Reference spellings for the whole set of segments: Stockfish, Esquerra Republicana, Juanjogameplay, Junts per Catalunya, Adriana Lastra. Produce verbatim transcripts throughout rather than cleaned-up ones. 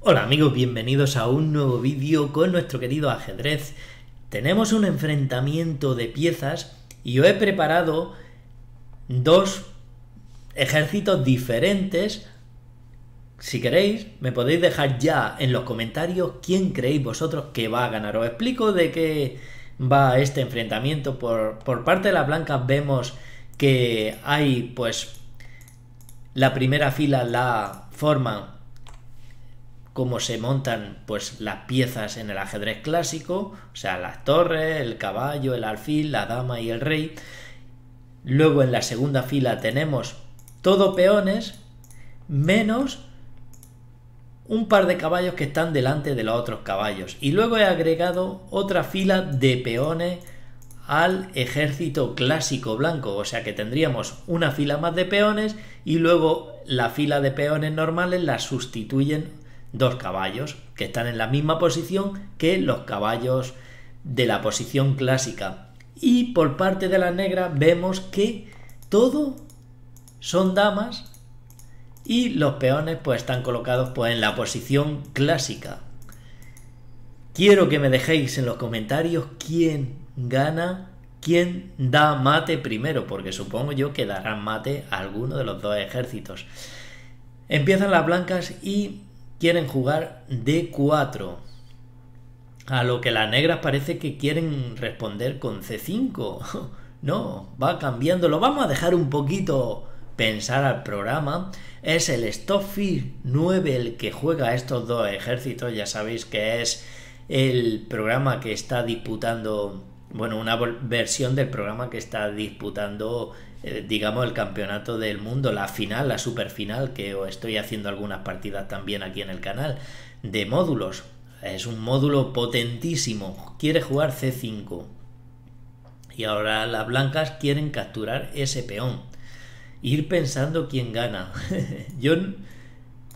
Hola amigos, bienvenidos a un nuevo vídeo con nuestro querido ajedrez. Tenemos un enfrentamiento de piezas y yo he preparado dos ejércitos diferentes. Si queréis, me podéis dejar ya en los comentarios quién creéis vosotros que va a ganar. Os explico de qué va este enfrentamiento. Por, por parte de las blancas vemos que hay, pues, la primera fila la forman cómo se montan pues las piezas en el ajedrez clásico, o sea, las torres, el caballo, el alfil, la dama y el rey. Luego en la segunda fila tenemos todo peones, menos un par de caballos que están delante de los otros caballos. Y luego he agregado otra fila de peones al ejército clásico blanco, o sea que tendríamos una fila más de peones y luego la fila de peones normales la sustituyen dos caballos que están en la misma posición que los caballos de la posición clásica. Y por parte de las negras vemos que todo son damas y los peones pues están colocados pues en la posición clásica. Quiero que me dejéis en los comentarios quién gana, quién da mate primero, porque supongo yo que darán mate a alguno de los dos ejércitos. Empiezan las blancas y quieren jugar D cuatro, a lo que las negras parece que quieren responder con C cinco. No, va cambiando. Lo vamos a dejar un poquito pensar al programa. Es el Stockfish nueve el que juega estos dos ejércitos. Ya sabéis que es el programa que está disputando, bueno, una versión del programa que está disputando, eh, digamos, el campeonato del mundo, la final, la superfinal, que estoy haciendo algunas partidas también aquí en el canal, de módulos. Es un módulo potentísimo. Quiere jugar C cinco. Y ahora las blancas quieren capturar ese peón. Ir pensando quién gana. Yo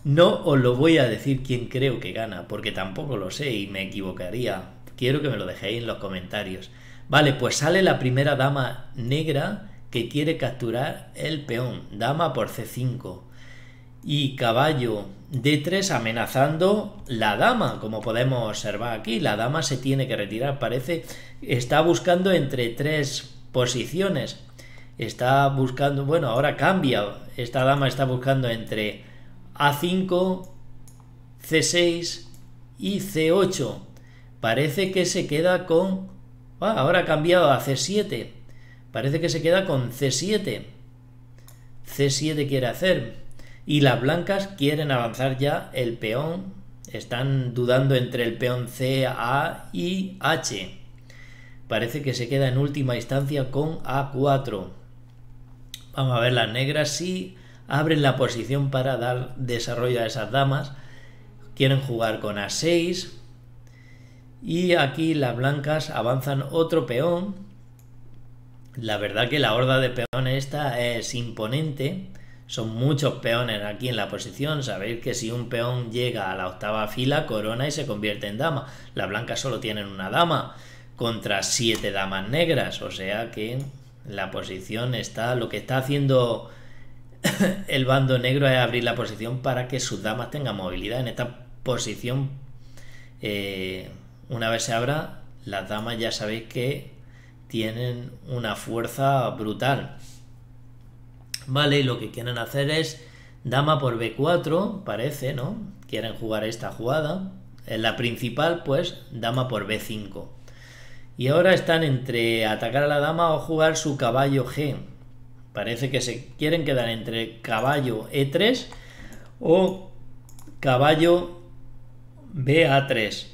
no os lo voy a decir quién creo que gana, porque tampoco lo sé y me equivocaría. Quiero que me lo dejéis en los comentarios. Vale, pues sale la primera dama negra que quiere capturar el peón. Dama por C cinco. Y caballo D tres amenazando la dama, como podemos observar aquí. La dama se tiene que retirar, parece. Está buscando entre tres posiciones. Está buscando, bueno, ahora cambia. Esta dama está buscando entre A cinco, C seis y C ocho. Parece que se queda con... Ah, ahora ha cambiado a C siete. Parece que se queda con C siete. C siete quiere hacer. Y las blancas quieren avanzar ya el peón. Están dudando entre el peón C, A y H. Parece que se queda en última instancia con A cuatro. Vamos a ver las negras si abren la posición para dar desarrollo a esas damas. Quieren jugar con A seis. Y aquí las blancas avanzan otro peón. La verdad que la horda de peones esta es imponente. Son muchos peones aquí en la posición. Sabéis que si un peón llega a la octava fila, corona y se convierte en dama. Las blancas solo tienen una dama contra siete damas negras. O sea que la posición está... Lo que está haciendo el bando negro es abrir la posición para que sus damas tengan movilidad. En esta posición... Eh, Una vez se abra, las damas ya sabéis que tienen una fuerza brutal. Vale, y lo que quieren hacer es dama por B cuatro, parece, ¿no? Quieren jugar esta jugada. En la principal, pues, dama por B cinco. Y ahora están entre atacar a la dama o jugar su caballo G. Parece que se quieren quedar entre caballo E tres o caballo B A tres.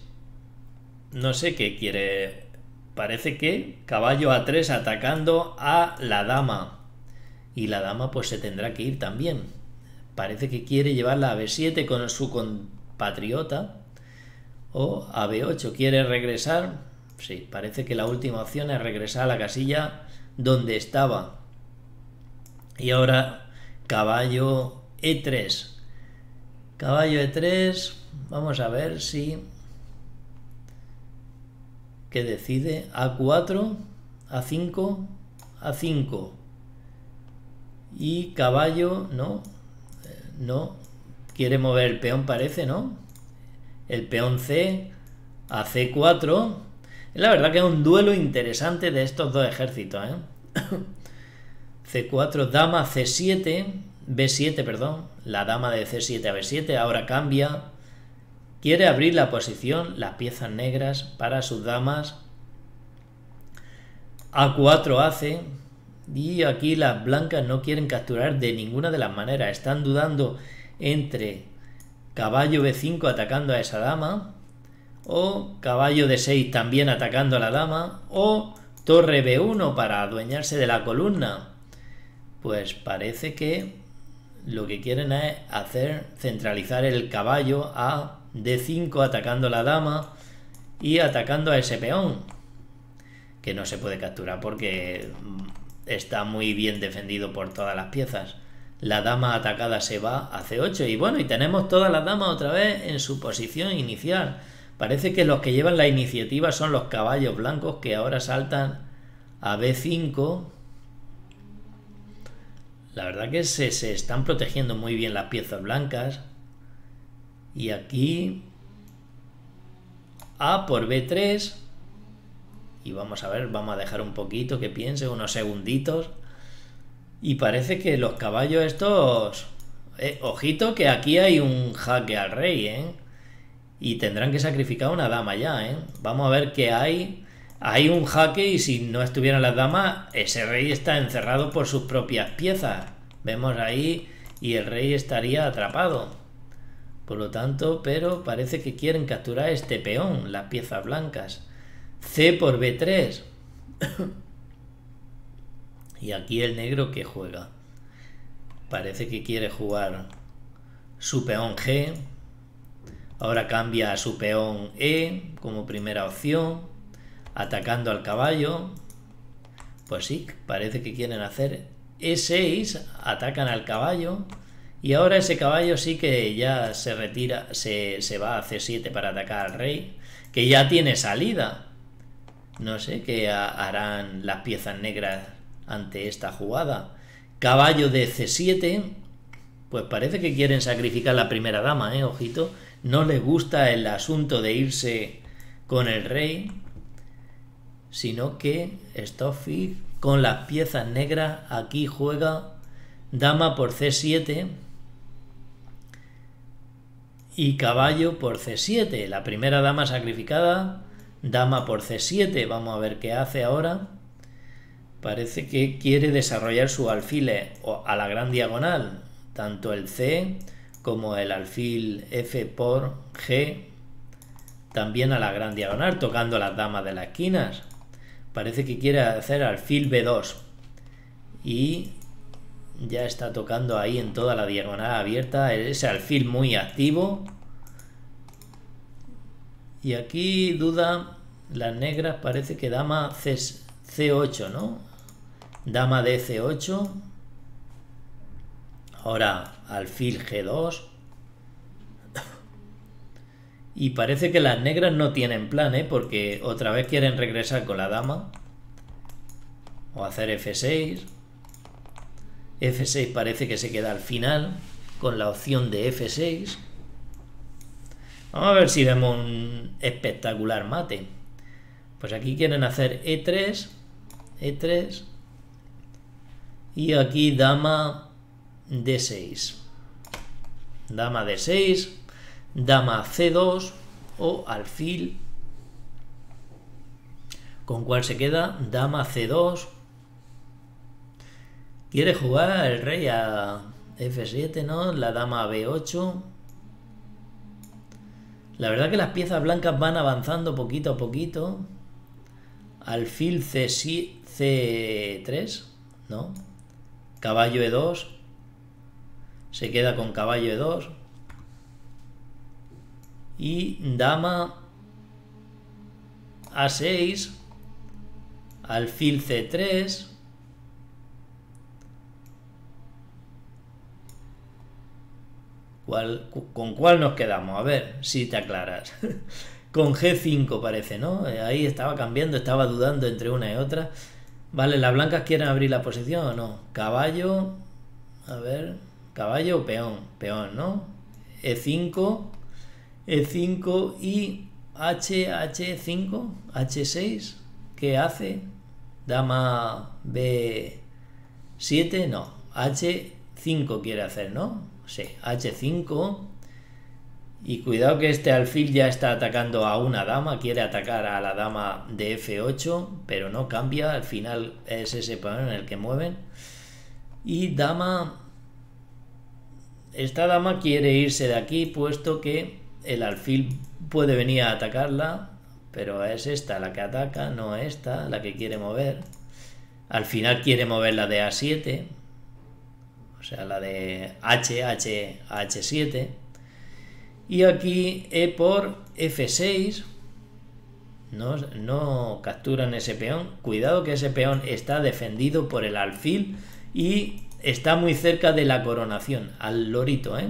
No sé qué quiere. Parece que caballo A tres atacando a la dama. Y la dama pues se tendrá que ir también. Parece que quiere llevarla a B siete con su compatriota. O a B ocho. ¿Quiere regresar? Sí, parece que la última opción es regresar a la casilla donde estaba. Y ahora caballo E tres. Caballo E tres. Vamos a ver si... que decide A cuatro, A cinco, A cinco y caballo, no, no, quiere mover el peón parece, ¿no? el peón C a C cuatro. La verdad que es un duelo interesante de estos dos ejércitos, ¿eh? C cuatro, dama C siete, B siete, perdón. La dama de C siete a B siete ahora cambia. Quiere abrir la posición, las piezas negras para sus damas. A cuatro hace. Y aquí las blancas no quieren capturar de ninguna de las maneras. Están dudando entre caballo B cinco atacando a esa dama, o caballo D seis también atacando a la dama, o torre B uno para adueñarse de la columna. Pues parece que lo que quieren es hacer centralizar el caballo a D cinco atacando a la dama y atacando a ese peón, que no se puede capturar porque está muy bien defendido por todas las piezas. La dama atacada se va a C ocho y bueno, y tenemos todas las damas otra vez en su posición inicial. Parece que los que llevan la iniciativa son los caballos blancos, que ahora saltan a B cinco. La verdad que se, se están protegiendo muy bien las piezas blancas. Y aquí A por B tres. Y vamos a ver, vamos a dejar un poquito que piense, unos segunditos. Y parece que los caballos estos... Eh, ojito que aquí hay un jaque al rey, ¿eh? Y tendrán que sacrificar una dama ya, ¿eh? Vamos a ver qué hay. Hay un jaque y si no estuvieran las damas, ese rey está encerrado por sus propias piezas. Vemos ahí y el rey estaría atrapado. Por lo tanto, pero parece que quieren capturar este peón, las piezas blancas. C por B tres. Y aquí el negro que juega. Parece que quiere jugar su peón G. Ahora cambia a su peón E como primera opción, atacando al caballo. Pues sí, parece que quieren hacer E seis, atacan al caballo. Y ahora ese caballo sí que ya se retira, se, se va a C siete para atacar al rey, que ya tiene salida. No sé qué harán las piezas negras ante esta jugada. Caballo de C siete, pues parece que quieren sacrificar la primera dama, ¿eh? Ojito, no les gusta el asunto de irse con el rey, sino que Stockfish con las piezas negras aquí juega dama por C siete y caballo por C siete, la primera dama sacrificada, dama por C siete, vamos a ver qué hace ahora. Parece que quiere desarrollar su alfil a la gran diagonal, tanto el C como el alfil F por G, también a la gran diagonal, tocando las damas de las esquinas. Parece que quiere hacer alfil B dos y ya está tocando ahí en toda la diagonal abierta, ese alfil muy activo. Y aquí duda las negras, parece que dama C, C8, ¿no? Dama de C ocho. Ahora alfil G dos. Y parece que las negras no tienen plan, ¿eh? Porque otra vez quieren regresar con la dama. O hacer F seis. F seis parece que se queda al final con la opción de F seis. Vamos a ver si vemos un espectacular mate. Pues aquí quieren hacer E tres. E tres. Y aquí dama D seis. Dama D seis. Dama C dos o alfil. ¿Con cuál se queda? Dama C dos. Quiere jugar el rey a F siete, ¿no? La dama a B ocho. La verdad que las piezas blancas van avanzando poquito a poquito. Alfil C tres, ¿no? Caballo E dos. Se queda con caballo E dos. Y dama A seis, alfil C tres, ¿Cuál, ¿con cuál nos quedamos? A ver si te aclaras. Con G cinco parece, ¿no? Ahí estaba cambiando, estaba dudando entre una y otra. Vale, las blancas quieren abrir la posición o no. Caballo, a ver, caballo o peón, peón, ¿no? E cinco... E cinco y H H cinco, H seis, ¿qué hace? Dama B siete, no, H cinco quiere hacer, ¿no? Sí, H cinco. Y cuidado que este alfil ya está atacando a una dama, quiere atacar a la dama de F ocho, pero no cambia, al final es ese peón en el que mueven. Y dama... Esta dama quiere irse de aquí, puesto que el alfil puede venir a atacarla, pero es esta la que ataca, no esta, la que quiere mover. Al final quiere mover la de A siete, o sea, la de H, H, H siete. Y aquí E por F seis, no, no capturan ese peón. Cuidado que ese peón está defendido por el alfil y está muy cerca de la coronación, al lorito, ¿eh?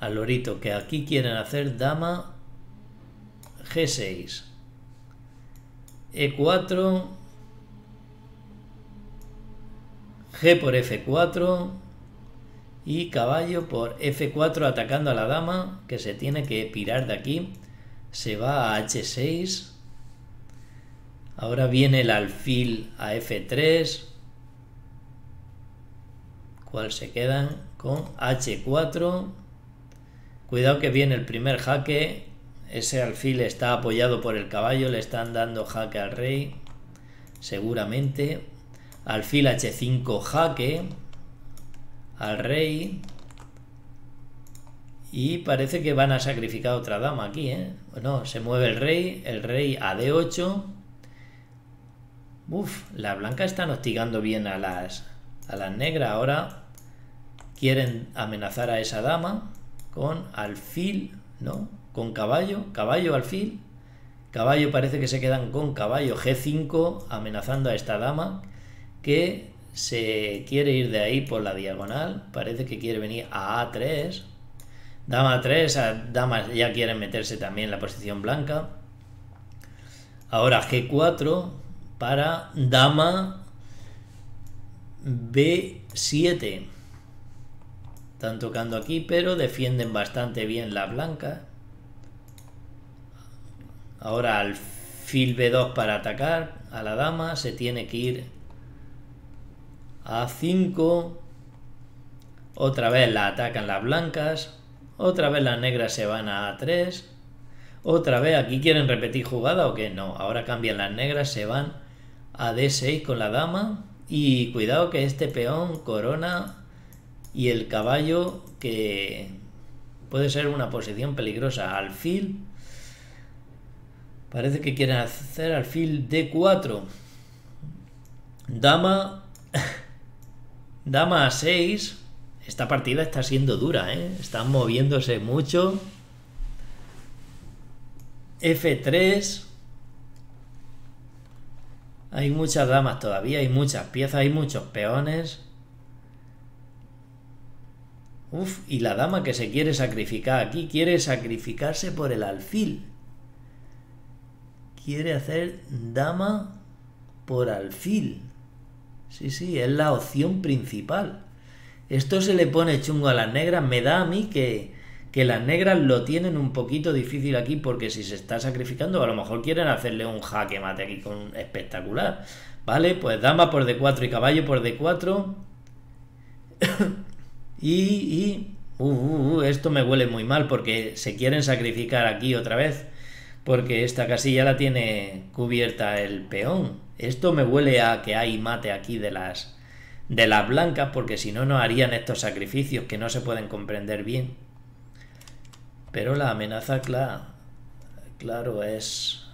Al lorito, que aquí quieren hacer dama G seis, E cuatro, G por F cuatro... y caballo por F cuatro atacando a la dama, que se tiene que pirar de aquí. Se va a H seis. Ahora viene el alfil a F tres. ¿Cuál se quedan? Con H cuatro. Cuidado que viene el primer jaque. Ese alfil está apoyado por el caballo. Le están dando jaque al rey, seguramente. Alfil H cinco jaque al rey, y parece que van a sacrificar otra dama aquí, ¿eh? No, se mueve el rey, el rey a D ocho. Uf, la blanca están hostigando bien a las, a las negras. Ahora quieren amenazar a esa dama con alfil, ¿no? Con caballo, caballo, alfil, caballo, parece que se quedan con caballo G cinco, amenazando a esta dama que se quiere ir de ahí por la diagonal, parece que quiere venir a A tres, dama A tres, a damas ya quieren meterse también en la posición blanca. Ahora G cuatro para dama B siete, están tocando aquí, pero defienden bastante bien la blanca. Ahora alfil B dos para atacar a la dama, se tiene que ir A cinco, otra vez la atacan las blancas, otra vez las negras se van a A tres, otra vez aquí quieren repetir jugada o qué, no, ahora cambian las negras, se van a D seis con la dama, y cuidado que este peón corona y el caballo, que puede ser una posición peligrosa, alfil, parece que quieren hacer alfil D cuatro, dama dama a seis. Esta partida está siendo dura, ¿eh? Están moviéndose mucho. F tres. Hay muchas damas todavía, hay muchas piezas, hay muchos peones. Uf, y la dama que se quiere sacrificar aquí, quiere sacrificarse por el alfil. Quiere hacer dama por alfil. Sí, sí, es la opción principal. Esto se le pone chungo a las negras. Me da a mí que, que las negras lo tienen un poquito difícil aquí, porque si se está sacrificando, a lo mejor quieren hacerle un jaque mate aquí con espectacular. Vale, pues dama por D cuatro y caballo por D cuatro. y... y uh, uh, uh, esto me huele muy mal, porque se quieren sacrificar aquí otra vez, porque esta casilla la tiene cubierta el peón. Esto me huele a que hay mate aquí de las, de las blancas, porque si no, no harían estos sacrificios que no se pueden comprender bien. Pero la amenaza, claro, claro es...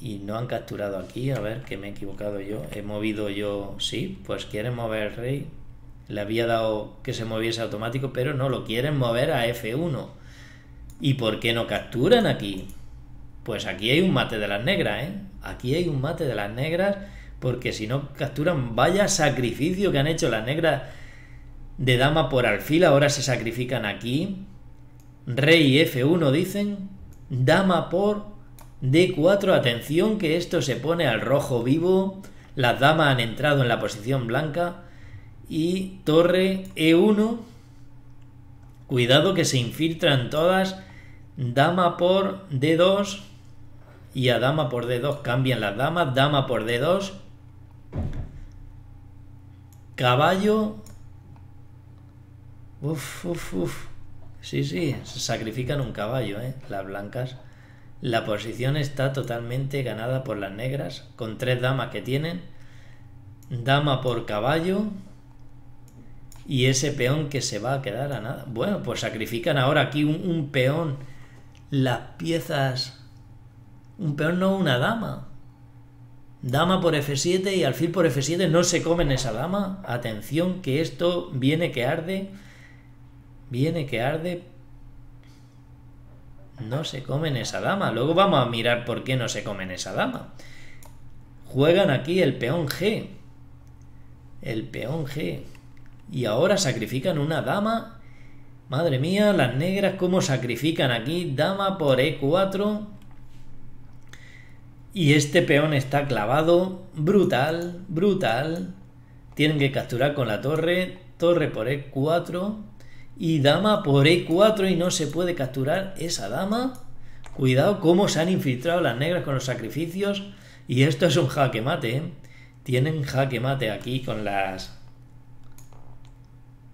Y no han capturado aquí, a ver, que me he equivocado yo. He movido yo, sí, pues quieren mover el rey. Le había dado que se moviese automático, pero no, lo quieren mover a F uno. ¿Y por qué no capturan aquí? Pues aquí hay un mate de las negras, ¿eh? Aquí hay un mate de las negras, porque si no capturan, vaya sacrificio que han hecho las negras de dama por alfil. Ahora se sacrifican aquí. Rey F uno, dicen. Dama por D cuatro. Atención que esto se pone al rojo vivo. Las damas han entrado en la posición blanca. Y torre E uno. Cuidado que se infiltran todas. Dama por D dos. Y a dama por D dos cambian las damas. Dama por D dos. Caballo. Uf, uf, uf. Sí, sí, se sacrifican un caballo, ¿eh? Las blancas. La posición está totalmente ganada por las negras, con tres damas que tienen. Dama por caballo. Y ese peón que se va a quedar a nada. Bueno, pues sacrifican ahora aquí un, un peón. Las piezas... Un peón no, una dama. Dama por F siete y alfil por F siete. No se comen esa dama. Atención que esto viene que arde. Viene que arde. No se comen esa dama. Luego vamos a mirar por qué no se comen esa dama. Juegan aquí el peón G. El peón G. Y ahora sacrifican una dama. Madre mía, las negras cómo sacrifican aquí. Dama por E cuatro. Y este peón está clavado. Brutal, brutal. Tienen que capturar con la torre. Torre por E cuatro. Y dama por E cuatro y no se puede capturar esa dama. Cuidado cómo se han infiltrado las negras con los sacrificios. Y esto es un jaque mate, ¿eh? Tienen jaque mate aquí con las...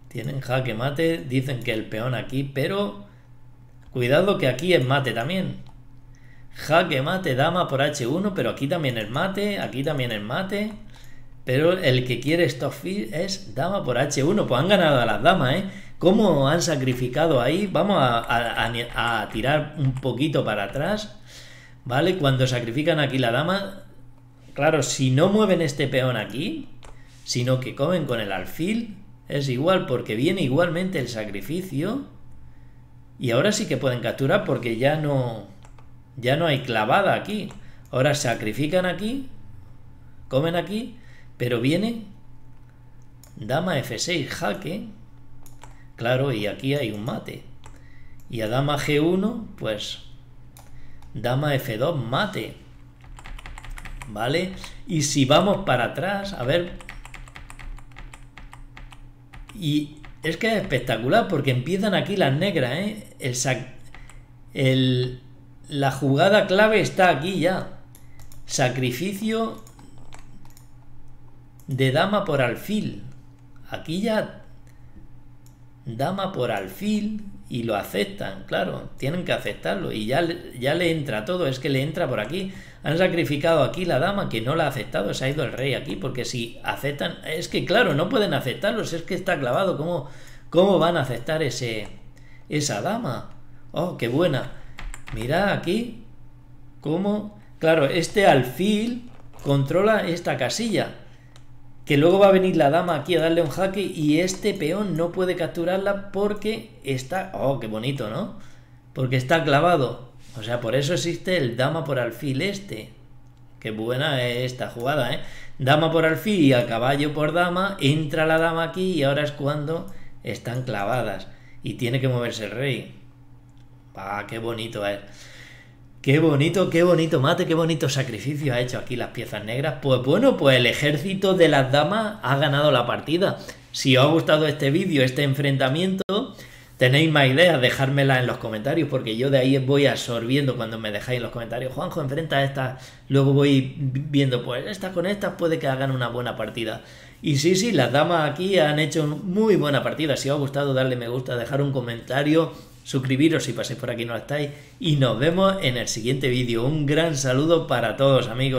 Tienen jaque mate, dicen que el peón aquí, pero... Cuidado que aquí es mate también. Jaque mate, dama por H uno, pero aquí también es mate, aquí también es mate. Pero el que quiere Stockfish es dama por H uno. Pues han ganado a las damas, ¿eh? ¿Cómo han sacrificado ahí? Vamos a, a, a tirar un poquito para atrás, ¿vale? Cuando sacrifican aquí la dama, claro, si no mueven este peón aquí, sino que comen con el alfil, es igual porque viene igualmente el sacrificio. Y ahora sí que pueden capturar porque ya no, ya no hay clavada aquí. Ahora sacrifican aquí, comen aquí, pero viene dama F seis, jaque. Claro, y aquí hay un mate. Y a dama G uno, pues... Dama F dos, mate. ¿Vale? Y si vamos para atrás, a ver... Y es que es espectacular, porque empiezan aquí las negras, ¿eh? El sac... El... La jugada clave está aquí ya. Sacrificio de dama por alfil. Aquí ya... Dama por alfil y lo aceptan, claro, tienen que aceptarlo y ya, ya le entra todo, es que le entra por aquí. Han sacrificado aquí la dama que no la ha aceptado, se ha ido el rey aquí porque si aceptan, es que claro, no pueden aceptarlo, es que está clavado. ¿Cómo, cómo van a aceptar ese esa dama? Oh, qué buena, mirad aquí cómo, claro, este alfil controla esta casilla. Que luego va a venir la dama aquí a darle un jaque y este peón no puede capturarla porque está... ¡Oh, qué bonito!, ¿no? Porque está clavado. O sea, por eso existe el dama por alfil este. ¡Qué buena es esta jugada, eh! Dama por alfil y a caballo por dama. Entra la dama aquí y ahora es cuando están clavadas. Y tiene que moverse el rey. ¡Ah, qué bonito es! Qué bonito, qué bonito mate, qué bonito sacrificio ha hecho aquí las piezas negras. Pues bueno, pues el ejército de las damas ha ganado la partida. Si os ha gustado este vídeo, este enfrentamiento, tenéis más ideas, dejármelas en los comentarios, porque yo de ahí voy absorbiendo cuando me dejáis en los comentarios. Juanjo, enfrenta estas, luego voy viendo, pues estas con estas puede que hagan una buena partida. Y sí, sí, las damas aquí han hecho muy buena partida. Si os ha gustado, darle me gusta, dejar un comentario... Suscribiros si pasáis por aquí no lo estáis y nos vemos en el siguiente vídeo. Un gran saludo para todos, amigos.